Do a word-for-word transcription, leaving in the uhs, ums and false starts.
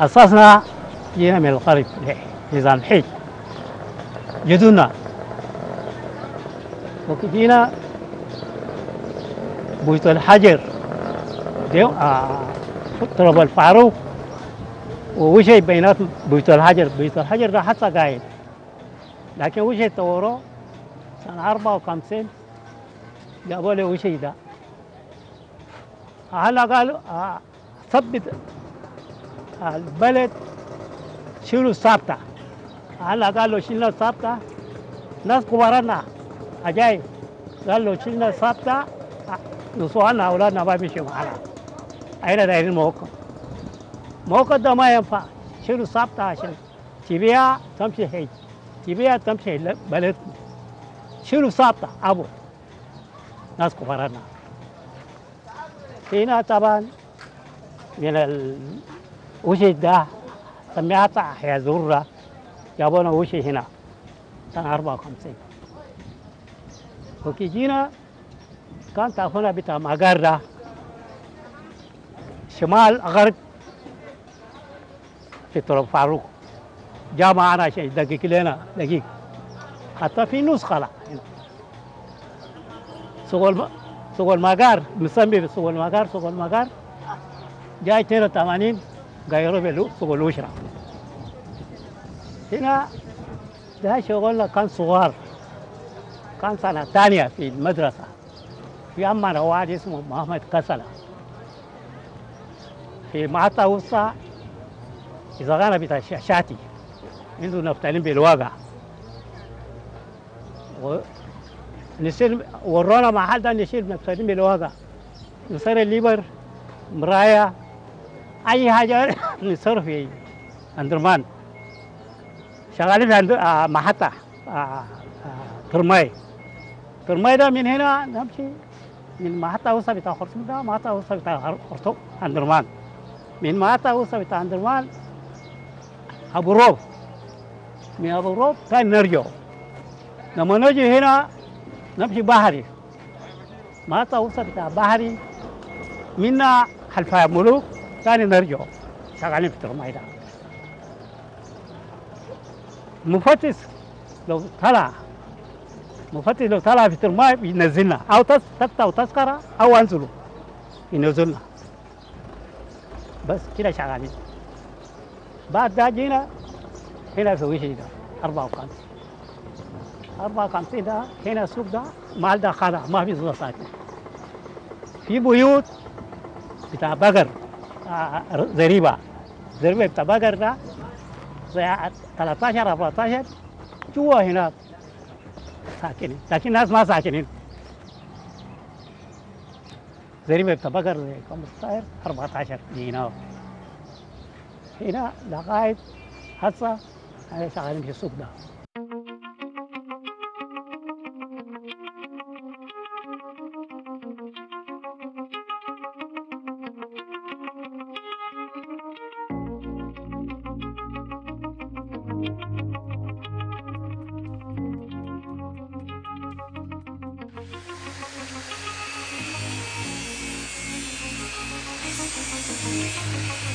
أساسنا جينا من الغرب نظام حج جدنا وجينا بيت الحجر طلب الفاروق ووجه بينات بيت الحجر بيت الحجر ده حتى قاعد لكن وجه طوره سنة أربعة وخمسين جابوا لي وجه ده هلا قالوا ثبت البلد شيلوا الثابتة هلا قالوا شيلنا الثابتة ناس كبارنا عجايب قالوا شيلنا الثابتة نصوحنا أولادنا ما بيمشوا معنا أين دايرين موقف موقف ده ما ينفع شيلوا الثابتة عشان تبيع تمشي حج تبيع تمشي بلد شيلوا الثابتة أبو ناس كبارنا هنا طبعا من ال وجد ده سمعتها أحياء ذرة جابونا وشي هنا سنة أربعة وخمسين وكي جينا كان تأخونا بتاع مقارة شمال غرب في طرف فاروق جاء معنا شيء دقيق لنا دقيق حتى في نسخة لا سوق المقار مسمي بسوق المقار سوق المقار جاء اثنين وثمانين غيروا بالسوق الوشرة هنا ده شغلنا كان صغار كان سنة ثانية في المدرسة في عمنا واحد اسمه محمد كسلة في معطى وسطى إذا كان بتاع الشاشاتي عنده نفتالين بالواقع ونصير ورونا محل ده نشيل نفتالين بالواقع نصير الليبر مراية أي حاجة نصرف في أندرمان شغالين في محطة ترماي ترماي ده من هنا نمشي من محطة وسط بتاع خرطوم ده محطة وسط بتاع خرطوم أندرمان من محطة وسط بتاع أندرمان أبو روب من أبو روب كان نرجع لما نجي هنا نمشي بحري محطة وسط بتاع بحري منا خلف ملوك ثاني نرجع شغالين في الترماي ده مفتش لو طلع مفتش لو طلع في الترماي بينزلنا او تفتح او تسكره او انزلوا ينزلنا بس كده شغالين بعد ده جينا هنا في وجهي ده أربعة وخمسين أربعة وخمسين ده هنا السوق ده مال ده خضع ما في زلطات في بيوت بتاع بقر ضريبة ضريبة بتاع بقر ده زي ثلاثة عشر أربعة عشر جوا هناك ساكنين لكن الناس ما ساكنين ضريبة بتاع بقر زي خمسة عشر أربعة عشر جينا هنا لغاية هسه أنا شغالين في السوق ده We'll be right back.